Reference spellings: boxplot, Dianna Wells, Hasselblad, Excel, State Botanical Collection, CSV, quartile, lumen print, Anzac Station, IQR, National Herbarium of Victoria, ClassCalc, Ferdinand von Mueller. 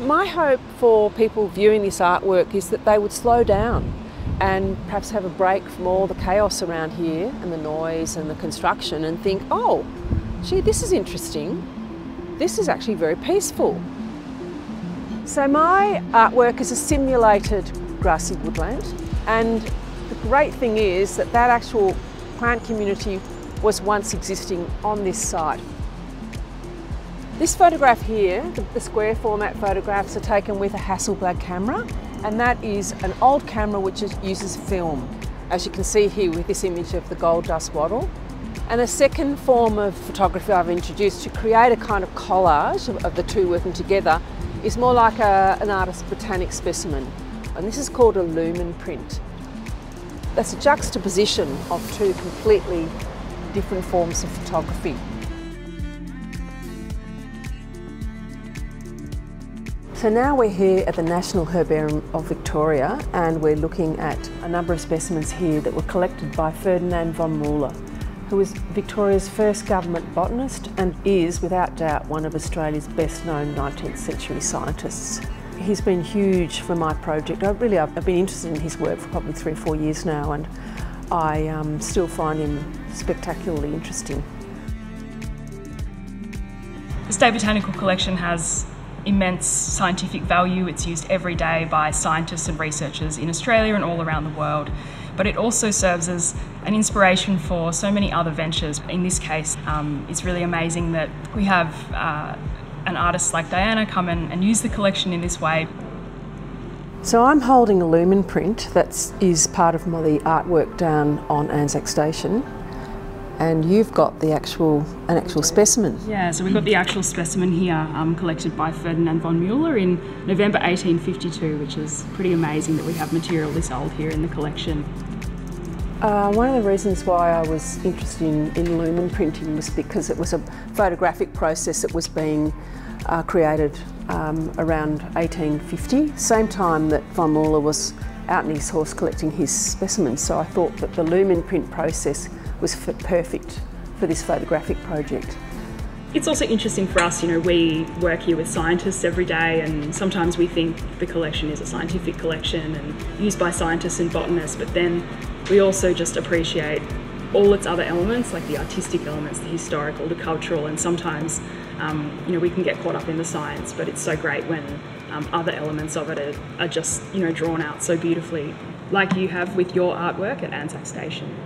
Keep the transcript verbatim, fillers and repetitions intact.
My hope for people viewing this artwork is that they would slow down and perhaps have a break from all the chaos around here and the noise and the construction and think, oh, gee, this is interesting. This is actually very peaceful. So my artwork is a simulated grassy woodland, and the great thing is that that actual plant community was once existing on this site. This photograph here, the square format photographs, are taken with a Hasselblad camera, and that is an old camera which uses film, as you can see here with this image of the gold dust wattle. And a second form of photography I've introduced to create a kind of collage of, of the two working together is more like a, an artist's botanic specimen, and this is called a lumen print. That's a juxtaposition of two completely different forms of photography. So now we're here at the National Herbarium of Victoria, and we're looking at a number of specimens here that were collected by Ferdinand von Mueller, who was Victoria's first government botanist and is, without doubt, one of Australia's best known nineteenth century scientists. He's been huge for my project. I really, I've been interested in his work for probably three or four years now, and I um, still find him spectacularly interesting. The State Botanical Collection has immense scientific value. It's used every day by scientists and researchers in Australia and all around the world, but it also serves as an inspiration for so many other ventures. In this case, um, it's really amazing that we have uh, an artist like Diana come in and use the collection in this way. So I'm holding a lumen print that is part of my, the artwork down on Anzac Station. And you've got the actual, an actual specimen. Yeah, so we've got the actual specimen here, um, collected by Ferdinand von Mueller in November eighteen fifty-two, which is pretty amazing that we have material this old here in the collection. Uh, one of the reasons why I was interested in, in lumen printing was because it was a photographic process that was being uh, created um, around eighteen fifty, same time that von Mueller was out on his horse collecting his specimens. So I thought that the lumen print process was perfect for this photographic project. It's also interesting for us, you know, we work here with scientists every day, and sometimes we think the collection is a scientific collection and used by scientists and botanists, but then we also just appreciate all its other elements, like the artistic elements, the historical, the cultural, and sometimes um, you know, we can get caught up in the science, but it's so great when um, other elements of it are, are just, you know, drawn out so beautifully, like you have with your artwork at Anzac Station.